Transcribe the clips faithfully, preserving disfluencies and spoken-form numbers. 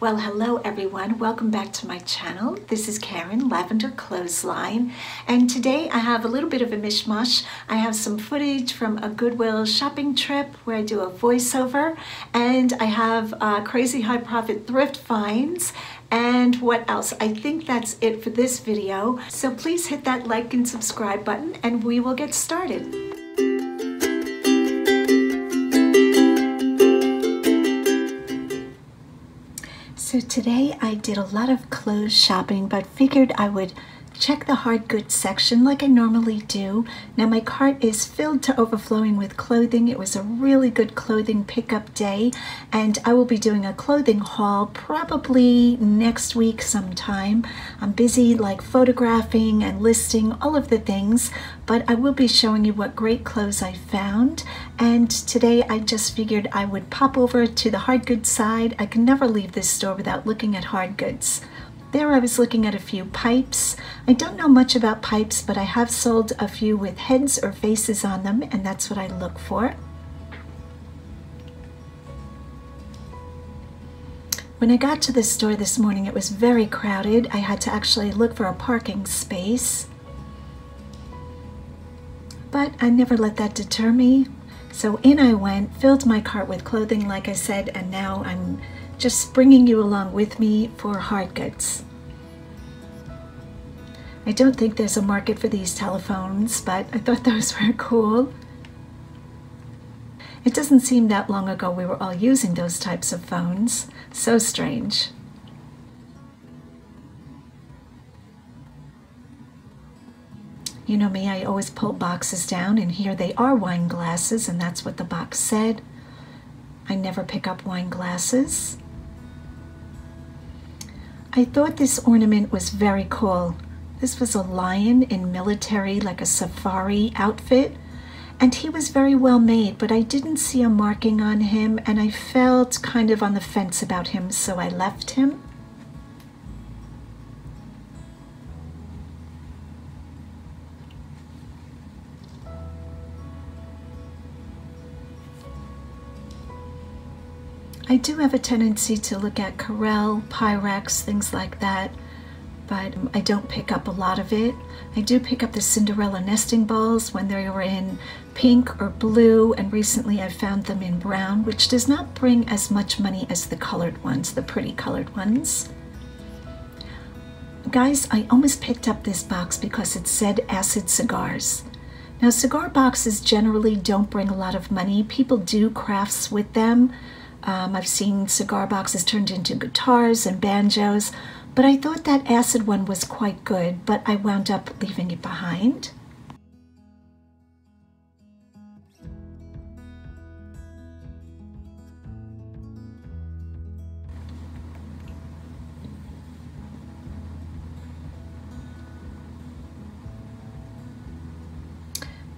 Well, hello everyone. Welcome back to my channel. This is Karen Lavender Clothesline, and today I have a little bit of a mishmash. I have some footage from a Goodwill shopping trip where I do a voiceover, and I have uh, crazy high profit thrift finds. And what else? I think that's it for this video. So please hit that like and subscribe button and we will get started. So today I did a lot of clothes shopping, but figured I would check the hard goods section like I normally do. Now my cart is filled to overflowing with clothing. It was a really good clothing pickup day, and I will be doing a clothing haul probably next week sometime. I'm busy like photographing and listing all of the things, but I will be showing you what great clothes I found. And today I just figured I would pop over to the hard goods side. I can never leave this store without looking at hard goods. There I was looking at a few pipes. I don't know much about pipes, but I have sold a few with heads or faces on them, and that's what I look for. When I got to the store this morning, it was very crowded. I had to actually look for a parking space. But I never let that deter me. So in I went, filled my cart with clothing, like I said, and now I'm just bringing you along with me for hard goods. I don't think there's a market for these telephones, but I thought those were cool. It doesn't seem that long ago we were all using those types of phones. So strange. You know me, I always pull boxes down, and here they are wine glasses, and that's what the box said. I never pick up wine glasses. I thought this ornament was very cool. This was a lion in military, like a safari outfit, and he was very well made, but I didn't see a marking on him, and I felt kind of on the fence about him, so I left him. I do have a tendency to look at Corel, Pyrex, things like that, but I don't pick up a lot of it. I do pick up the Cinderella nesting balls when they were in pink or blue, and recently I found them in brown, which does not bring as much money as the colored ones, the pretty colored ones. Guys, I almost picked up this box because it said acid cigars. Now, cigar boxes generally don't bring a lot of money. People do crafts with them. Um, I've seen cigar boxes turned into guitars and banjos, but I thought that acid one was quite good, but I wound up leaving it behind.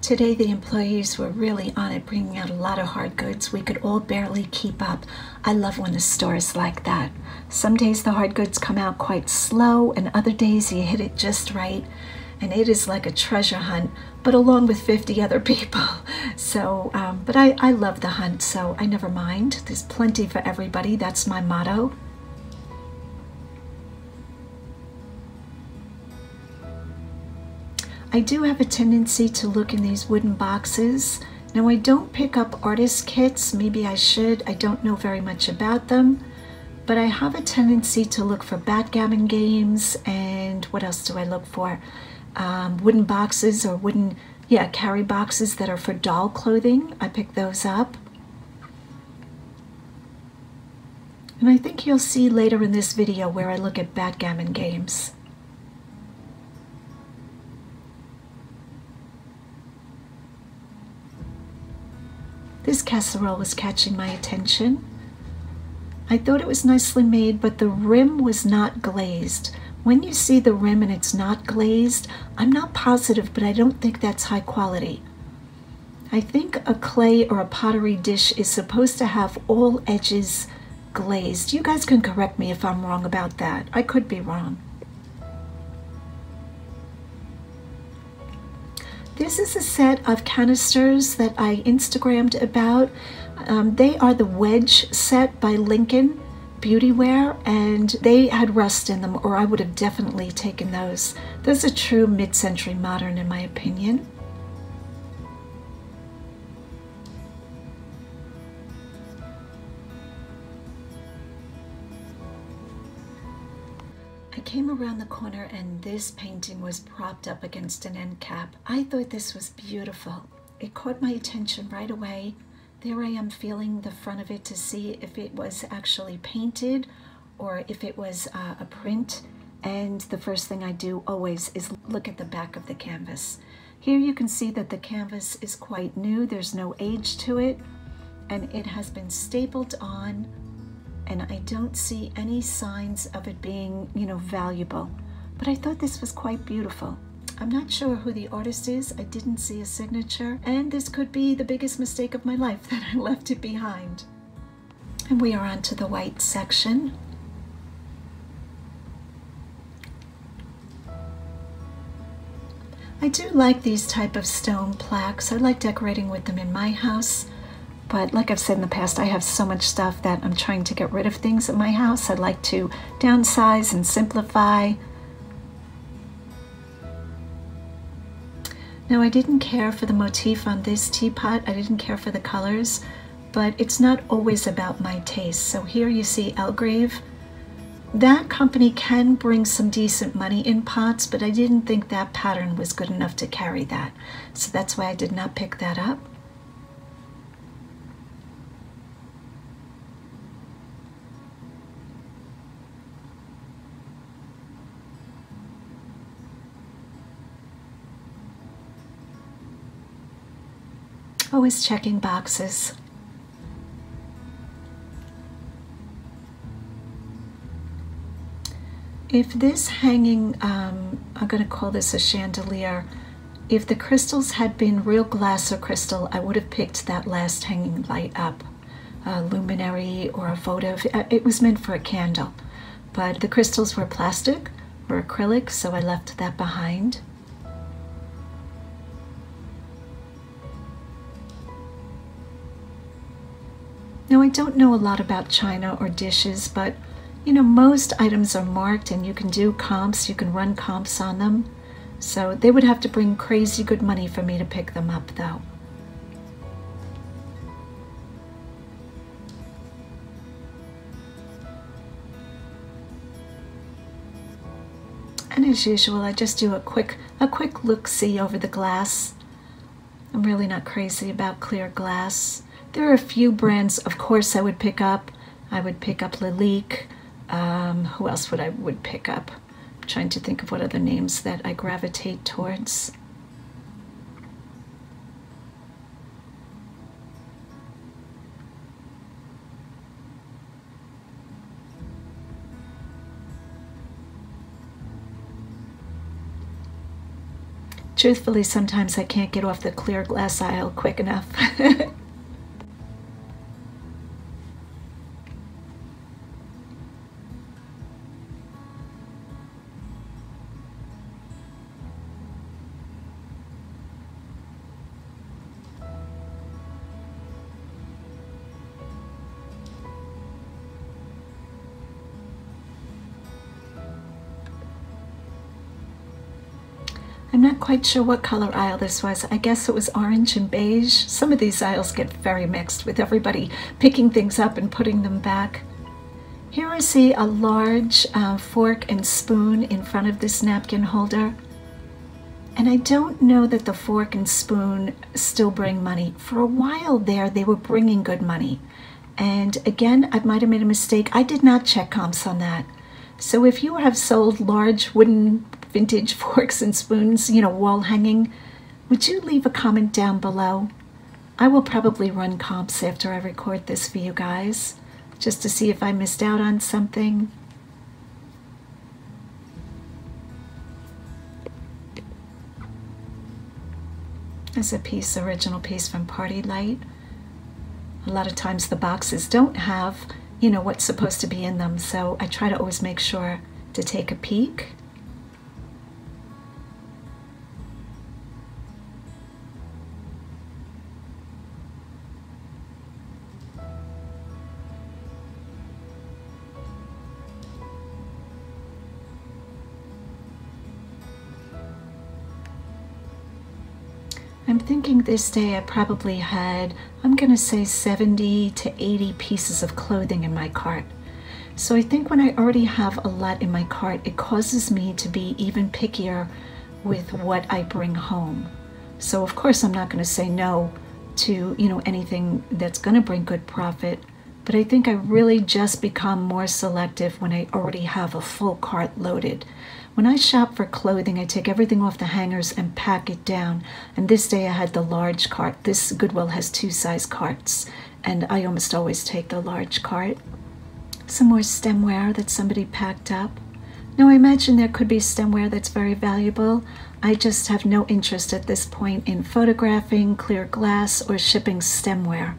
Today the employees were really on it, bringing out a lot of hard goods. We could all barely keep up. I love when the store is like that. Some days the hard goods come out quite slow, and other days you hit it just right. And it is like a treasure hunt, but along with fifty other people. So, um, but I, I love the hunt, so I never mind. There's plenty for everybody. That's my motto. I do have a tendency to look in these wooden boxes. Now I don't pick up artist kits, maybe I should, I don't know very much about them, but I have a tendency to look for backgammon games, and what else do I look for? Um, wooden boxes or wooden, yeah, carry boxes that are for doll clothing. I pick those up. And I think you'll see later in this video where I look at backgammon games. This casserole was catching my attention. I thought it was nicely made, but the rim was not glazed. When you see the rim and it's not glazed, I'm not positive, but I don't think that's high quality. I think a clay or a pottery dish is supposed to have all edges glazed. You guys can correct me if I'm wrong about that. I could be wrong. This is a set of canisters that I Instagrammed about. Um, they are the Wedge set by Lincoln Beautyware, and they had rust in them, or I would have definitely taken those. Those are true mid-century modern in my opinion. I came around the corner and this painting was propped up against an end cap. I thought this was beautiful. It caught my attention right away. There I am feeling the front of it to see if it was actually painted or if it was uh, a print. And the first thing I do always is look at the back of the canvas. Here you can see that the canvas is quite new. There's no age to it, and it has been stapled on, and I don't see any signs of it being, you know, valuable. But I thought this was quite beautiful. I'm not sure who the artist is. I didn't see a signature, and this could be the biggest mistake of my life, that I left it behind. And we are on to the white section. I do like these type of stone plaques. I like decorating with them in my house, but like I've said in the past, I have so much stuff that I'm trying to get rid of things at my house. I'd like to downsize and simplify. Now, I didn't care for the motif on this teapot. I didn't care for the colors, but it's not always about my taste. So here you see Elgrave. That company can bring some decent money in pots, but I didn't think that pattern was good enough to carry that. So that's why I did not pick that up. Always checking boxes. If this hanging, um, I'm going to call this a chandelier, if the crystals had been real glass or crystal, I would have picked that last hanging light up, a luminary or a votive. It was meant for a candle, but the crystals were plastic or acrylic, so I left that behind. Now, I don't know a lot about china or dishes, but you know, most items are marked and you can do comps, you can run comps on them. So they would have to bring crazy good money for me to pick them up though. And as usual, I just do a quick, a quick look-see over the glass. I'm really not crazy about clear glass. There are a few brands, of course, I would pick up. I would pick up Lalique. Um, who else would I would pick up? I'm trying to think of what other names that I gravitate towards. Truthfully, sometimes I can't get off the clear glass aisle quick enough. I'm not quite sure what color aisle this was. I guess it was orange and beige. Some of these aisles get very mixed with everybody picking things up and putting them back. Here I see a large uh, fork and spoon in front of this napkin holder. And I don't know that the fork and spoon still bring money. For a while there, they were bringing good money. And again, I might have made a mistake. I did not check comps on that. So if you have sold large wooden vintage forks and spoons, you know, wall hanging, would you leave a comment down below? I will probably run comps after I record this for you guys, just to see if I missed out on something. There's a piece, original piece from Party Light. A lot of times the boxes don't have, you know, what's supposed to be in them, so I try to always make sure to take a peek. I'm thinking this day I probably had, I'm gonna say seventy to eighty pieces of clothing in my cart. So I think when I already have a lot in my cart, it causes me to be even pickier with what I bring home. So of course I'm not gonna say no to, you know, anything that's gonna bring good profit, but I think I really just become more selective when I already have a full cart loaded. When I shop for clothing, I take everything off the hangers and pack it down. And this day I had the large cart. This Goodwill has two size carts, and I almost always take the large cart. Some more stemware that somebody packed up. Now I imagine there could be stemware that's very valuable. I just have no interest at this point in photographing clear glass or shipping stemware.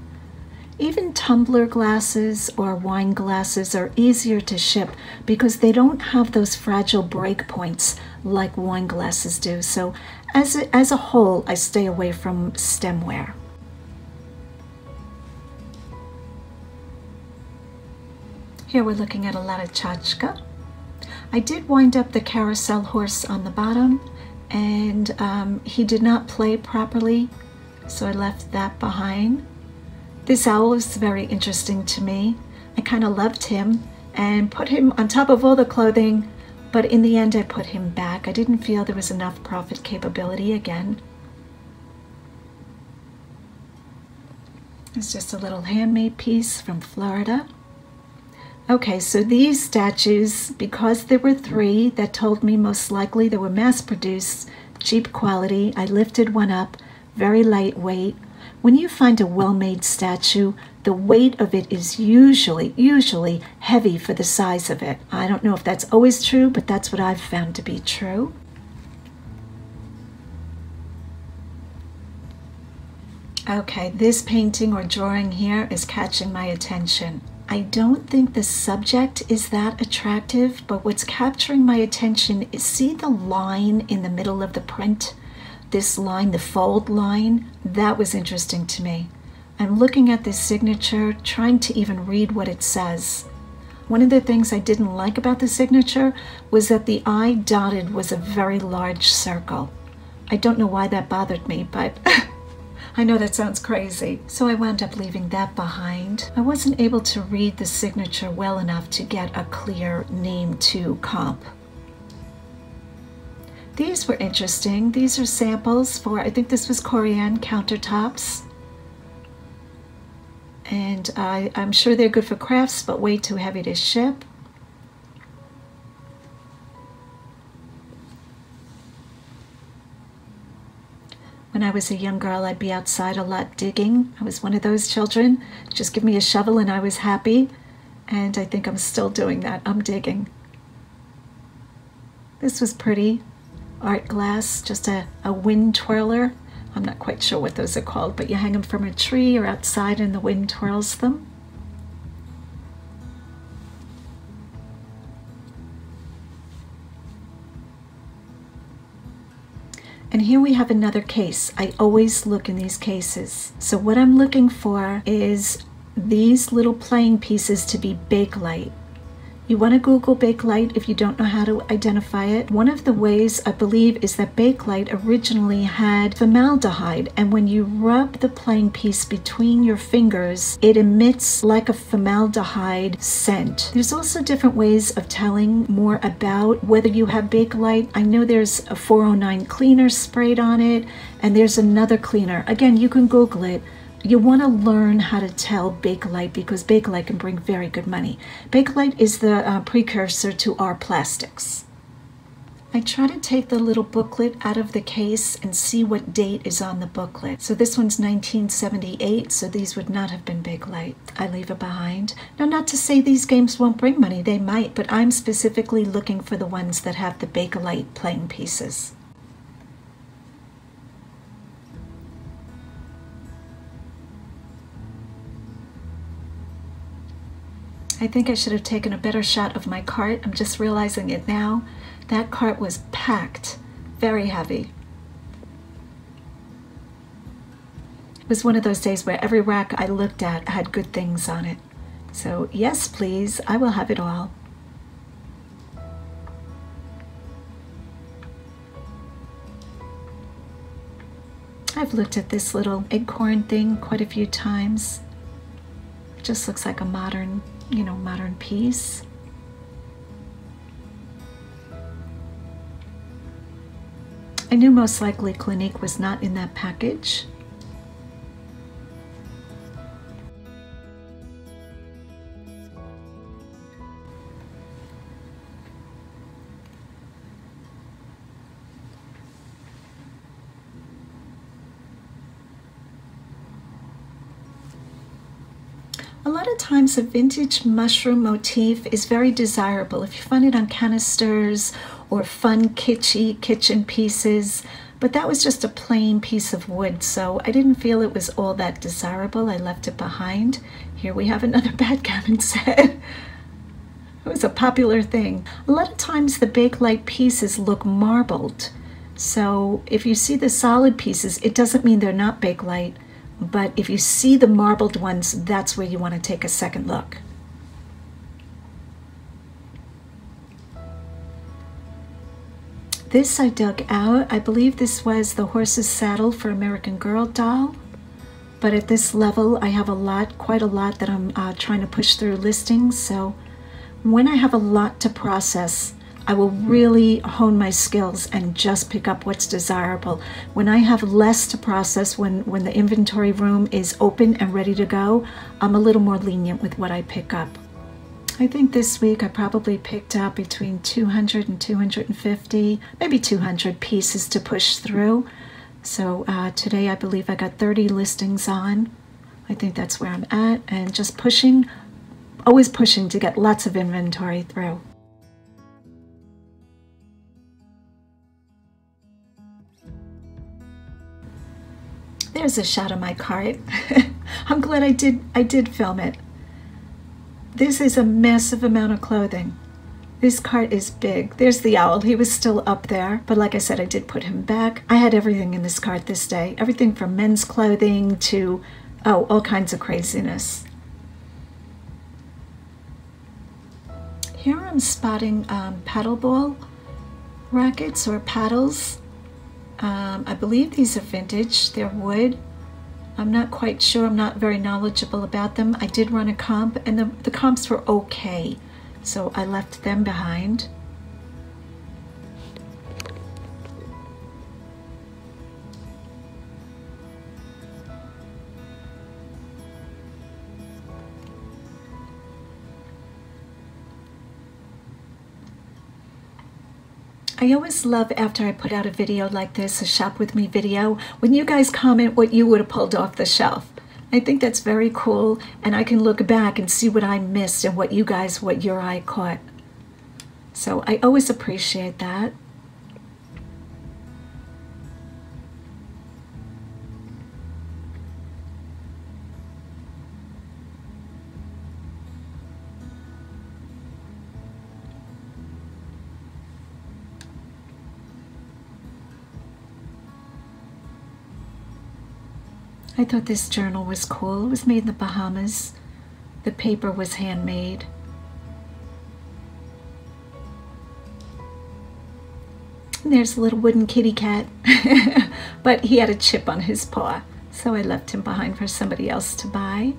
Even tumbler glasses or wine glasses are easier to ship because they don't have those fragile break points like wine glasses do. So as a, as a whole, I stay away from stemware. Here we're looking at a lot of tchotchke. I did wind up the carousel horse on the bottom, and um, he did not play properly, so I left that behind. This owl is very interesting to me. I kind of loved him and put him on top of all the clothing, but in the end I put him back. I didn't feel there was enough profit capability again. It's just a little handmade piece from Florida. Okay, so these statues, because there were three, that told me most likely they were mass-produced, cheap quality. I lifted one up, very lightweight. When you find a well-made statue, the weight of it is usually, usually heavy for the size of it. I don't know if that's always true, but that's what I've found to be true. Okay, this painting or drawing here is catching my attention. I don't think the subject is that attractive, but what's capturing my attention is, see the line in the middle of the print? This line, the fold line, that was interesting to me. I'm looking at this signature, trying to even read what it says. One of the things I didn't like about the signature was that the I dotted was a very large circle. I don't know why that bothered me, but I know that sounds crazy. So I wound up leaving that behind. I wasn't able to read the signature well enough to get a clear name to comp. These were interesting. These are samples for, I think this was Corian countertops. And I, I'm sure they're good for crafts, but way too heavy to ship. When I was a young girl, I'd be outside a lot digging. I was one of those children. Just give me a shovel and I was happy. And I think I'm still doing that. I'm digging. This was pretty. Art glass, just a, a wind twirler. I'm not quite sure what those are called, but you hang them from a tree or outside and the wind twirls them. And here we have another case. I always look in these cases. So what I'm looking for is these little playing pieces to be Bakelite. You want to Google Bakelite if you don't know how to identify it. One of the ways, I believe, is that Bakelite originally had formaldehyde, and when you rub the playing piece between your fingers, it emits like a formaldehyde scent. There's also different ways of telling more about whether you have Bakelite. I know there's a four oh nine cleaner sprayed on it, and there's another cleaner. Again, you can Google it. You want to learn how to tell Bakelite because Bakelite can bring very good money. Bakelite is the uh, precursor to our plastics. I try to take the little booklet out of the case and see what date is on the booklet. So this one's nineteen seventy-eight, so these would not have been Bakelite. I leave it behind. Now, not to say these games won't bring money. They might, but I'm specifically looking for the ones that have the Bakelite playing pieces. I think I should have taken a better shot of my cart. I'm just realizing it now. That cart was packed, very heavy. It was one of those days where every rack I looked at had good things on it. So yes, please, I will have it all. I've looked at this little acorn thing quite a few times. It just looks like a modern, you know, modern piece. I knew most likely Clinique was not in that package. Times a vintage mushroom motif is very desirable if you find it on canisters or fun kitschy kitchen pieces, but that was just a plain piece of wood, so I didn't feel it was all that desirable. I left it behind. Here we have another backgammon set. It was a popular thing. A lot of times the Bakelite pieces look marbled, so if you see the solid pieces, it doesn't mean they're not Bakelite. But if you see the marbled ones, that's where you want to take a second look. This I dug out. I believe this was the horse's saddle for American Girl doll. But at this level, I have a lot, quite a lot that I'm uh, trying to push through listings. So when I have a lot to process, I will really hone my skills and just pick up what's desirable. When I have less to process, when, when the inventory room is open and ready to go, I'm a little more lenient with what I pick up. I think this week I probably picked up between two hundred and two hundred fifty, maybe two hundred pieces to push through. So uh, today I believe I got thirty listings on. I think that's where I'm at, and just pushing, always pushing to get lots of inventory through. There's a shot of my cart. I'm glad I did, I did film it. This is a massive amount of clothing. This cart is big. There's the owl. He was still up there, but like I said, I did put him back. I had everything in this cart this day. Everything from men's clothing to, oh, all kinds of craziness. Here I'm spotting um, paddleball rackets or paddles. Um, I believe these are vintage. They're wood. I'm not quite sure. I'm not very knowledgeable about them. I did run a comp, and the, the comps were okay, so I left them behind. I always love, after I put out a video like this, a shop with me video, when you guys comment what you would have pulled off the shelf. I think that's very cool, and I can look back and see what I missed and what you guys, what your eye caught. So I always appreciate that. I thought this journal was cool. It was made in the Bahamas. The paper was handmade. And there's a little wooden kitty cat, but he had a chip on his paw, so I left him behind for somebody else to buy.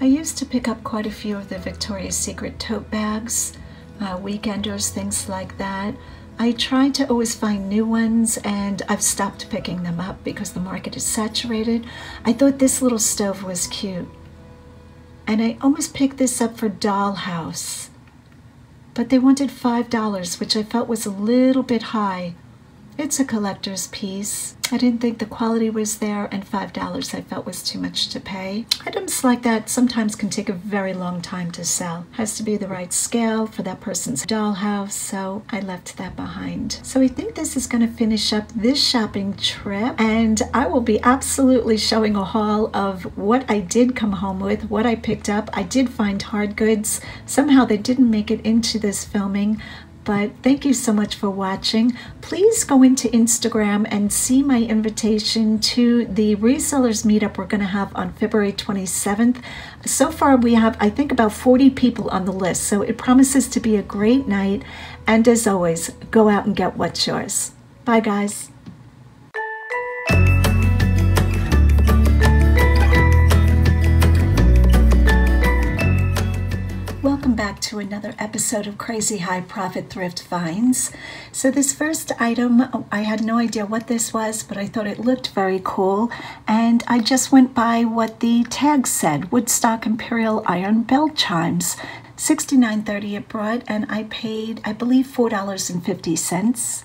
I used to pick up quite a few of the Victoria's Secret tote bags, uh, weekenders, things like that. I try to always find new ones, and I've stopped picking them up because the market is saturated. I thought this little stove was cute, and I almost picked this up for Dollhouse, but they wanted five dollars, which I felt was a little bit high. It's a collector's piece. I didn't think the quality was there, and five dollars I felt was too much to pay. Items like that sometimes can take a very long time to sell. Has to be the right scale for that person's dollhouse, so I left that behind. So I think this is gonna finish up this shopping trip, and I will be absolutely showing a haul of what I did come home with, what I picked up. I did find hard goods. Somehow they didn't make it into this filming, but thank you so much for watching. Please go into Instagram and see my invitation to the resellers meetup we're gonna have on February twenty-seventh. So far we have, I think, about forty people on the list, so it promises to be a great night. And as always, go out and get what's yours. Bye guys. welcome back to another episode of Crazy High Profit Thrift Finds. So this first item, I had no idea what this was, but I thought it looked very cool, and I just went by what the tag said: Woodstock Imperial Iron Bell Chimes, sixty-nine thirty it brought, and I paid, I believe, four dollars and fifty cents.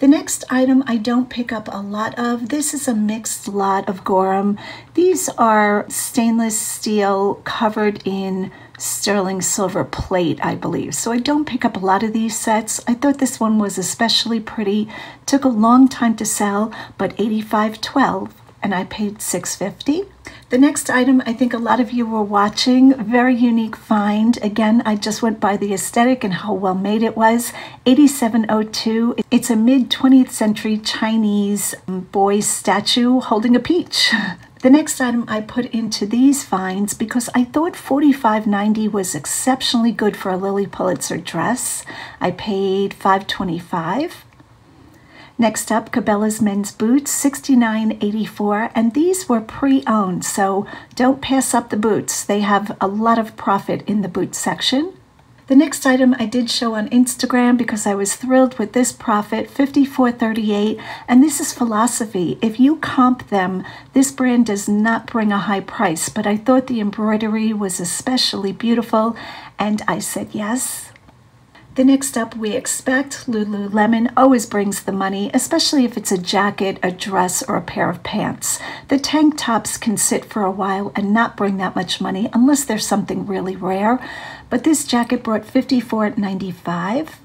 The next item I don't pick up a lot of. This is a mixed lot of Gorham. These are stainless steel covered in sterling silver plate, I believe. So I don't pick up a lot of these sets. I thought this one was especially pretty. Took a long time to sell, but eighty-five twelve, and I paid six fifty. The next item, I think a lot of you were watching, very unique find. Again, I just went by the aesthetic and how well made it was. eighty-seven oh two. It's a mid twentieth century Chinese boy statue holding a peach. The next item I put into these finds because I thought forty-five ninety was exceptionally good for a Lily Pulitzer dress. I paid five twenty-five. Next up, Cabela's men's boots, sixty-nine eighty-four, and these were pre-owned, so don't pass up the boots. They have a lot of profit in the boot section. The next item I did show on Instagram because I was thrilled with this profit, fifty-four thirty-eight, and this is Philosophy. If you comp them, this brand does not bring a high price, but I thought the embroidery was especially beautiful, and I said yes. The next up we expect, Lululemon always brings the money, especially if it's a jacket, a dress, or a pair of pants. The tank tops can sit for a while and not bring that much money unless there's something really rare, but this jacket brought fifty-four ninety-five.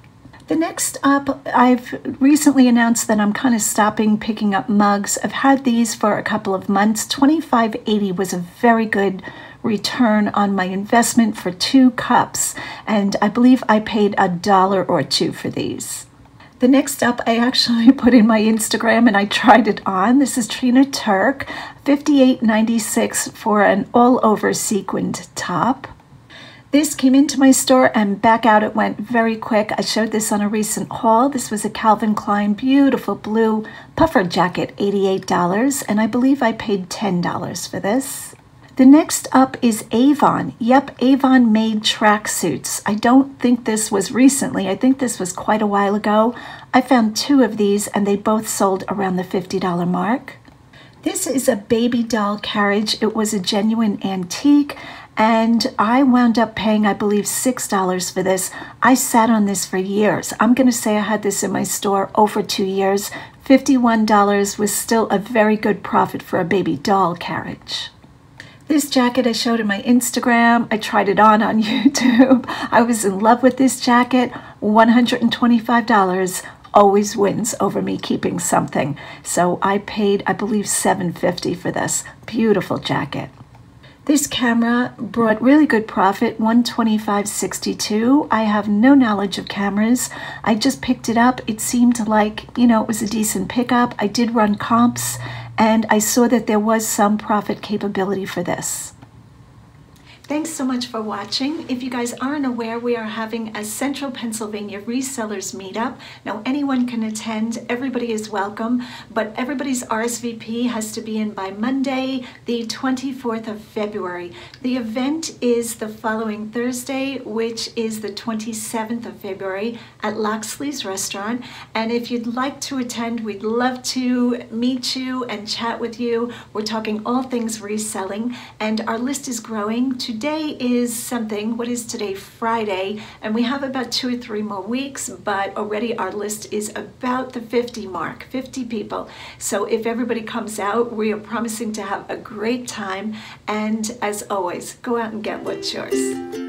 The next up, I've recently announced that I'm kind of stopping picking up mugs. I've had these for a couple of months. twenty-five eighty was a very good return on my investment for two cups, and I believe I paid a dollar or two for these. The next up I actually put in my Instagram and I tried it on. This is Trina Turk, fifty-eight ninety-six for an all-over sequined top. This came into my store and back out it went very quick. I showed this on a recent haul. This was a Calvin Klein beautiful blue puffer jacket, eighty-eight dollars, and I believe I paid ten dollars for this. The next up is Avon. Yep, Avon made tracksuits. I don't think this was recently. I think this was quite a while ago. I found two of these and they both sold around the fifty dollar mark. This is a baby doll carriage. It was a genuine antique and I wound up paying, I believe, six dollars for this. I sat on this for years. I'm gonna say I had this in my store over two years. fifty-one dollars was still a very good profit for a baby doll carriage. This jacket I showed in my Instagram. I tried it on on YouTube. I was in love with this jacket. one hundred twenty-five dollars always wins over me keeping something. So I paid, I believe, seven fifty for this beautiful jacket. This camera brought really good profit, one twenty-five sixty-two. I have no knowledge of cameras. I just picked it up. It seemed like, you know, it was a decent pickup. I did run comps and I saw that there was some profit capability for this. Thanks so much for watching. If you guys aren't aware, we are having a Central Pennsylvania Resellers Meetup. Now anyone can attend, everybody is welcome, but everybody's R S V P has to be in by Monday, the twenty-fourth of February. The event is the following Thursday, which is the twenty-seventh of February at Loxley's restaurant. And if you'd like to attend, we'd love to meet you and chat with you. We're talking all things reselling and our list is growing. To Today is something, what is today, Friday, and we have about two or three more weeks, but already our list is about the fifty mark, fifty people. So if everybody comes out, we are promising to have a great time, and as always, go out and get what's yours.